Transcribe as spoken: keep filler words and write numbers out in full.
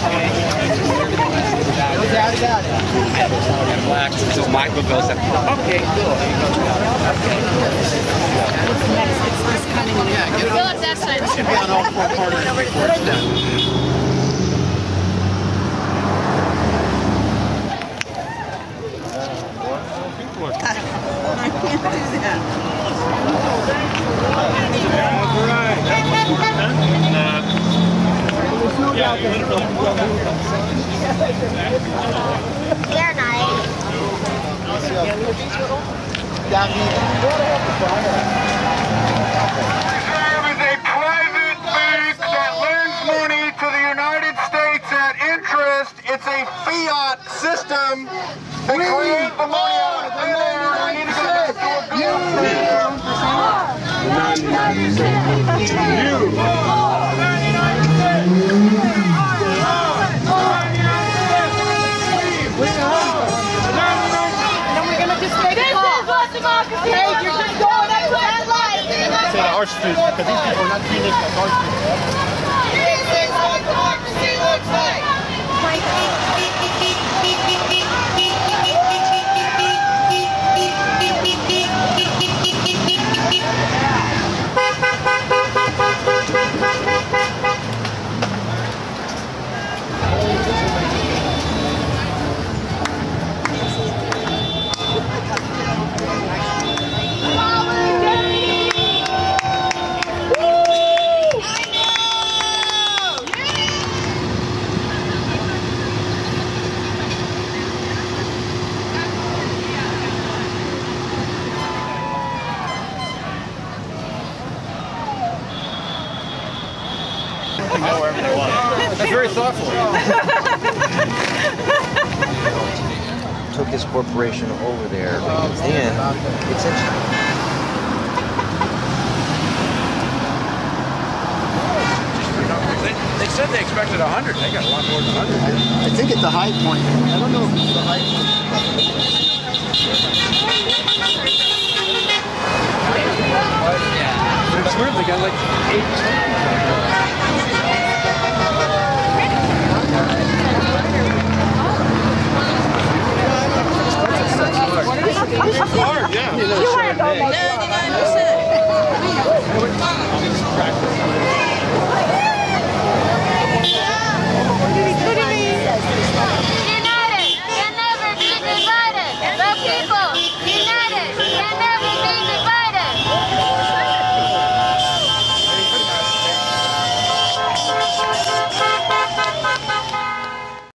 Black, so Michael Bosa. Okay, cool. What's next? It's this cutting. Yeah, get on. That side. Should be on all four corners before it's done. Yeah, they're nice. There was a private bank that lends money to the United States at interest. It's a fiat system. They create the money out of thin air and need to go to the store. Because these people are not treating us like ours. This is what democracy looks like! Know wherever they want. That's very thoughtful. Took this corporation over there because then it's interesting. They, they said they expected a hundred. They got a lot more than a hundred. I, I think it's the high point. I don't know if it's the high point. But it's weird. They got like eight. It's hard, yeah. You want to go,